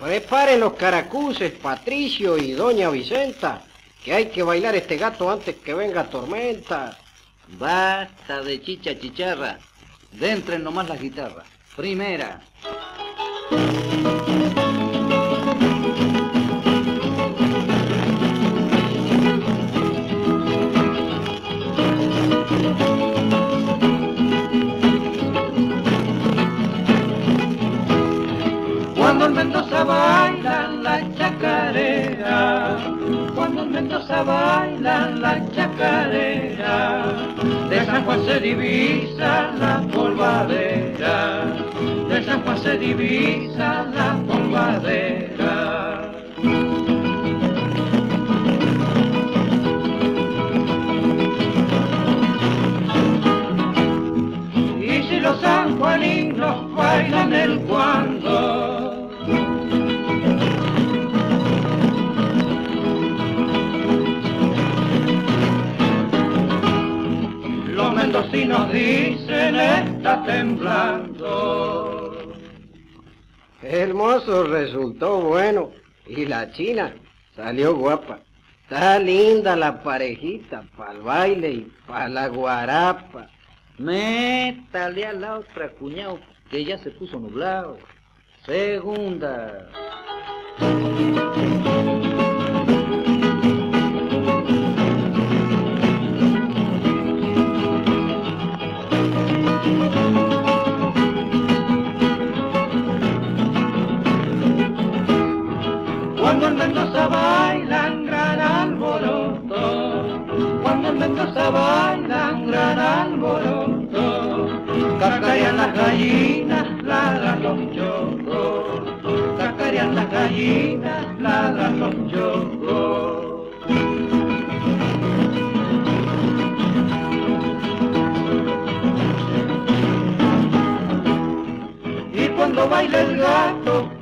Preparen los caracuces, Patricio y doña Vicenta, que hay que bailar este gato antes que venga tormenta. Basta de chicha chicharra, dentren nomás las guitarras. Primera. Cuando en Mendoza bailan la chacarera, cuando en Mendoza bailan la chacarera, de San Juan se divisa la polvadera, de San Juan se divisa la polvadera. Y si los sanjuaninos bailan el cuando, si nos dicen está temblando. Hermoso resultó, bueno, y la china salió guapa. Está linda la parejita pa'l baile y pa' la guarapa. Métale a la otra, cuñao, que ya se puso nublado. Segunda. Cuando en Mendoza bailan gran alboroto, cuando en Mendoza bailan gran alboroto, cacarean las gallinas, ladran los chocos, cacarean las gallinas, ladran los chocos. Y cuando baila el gato,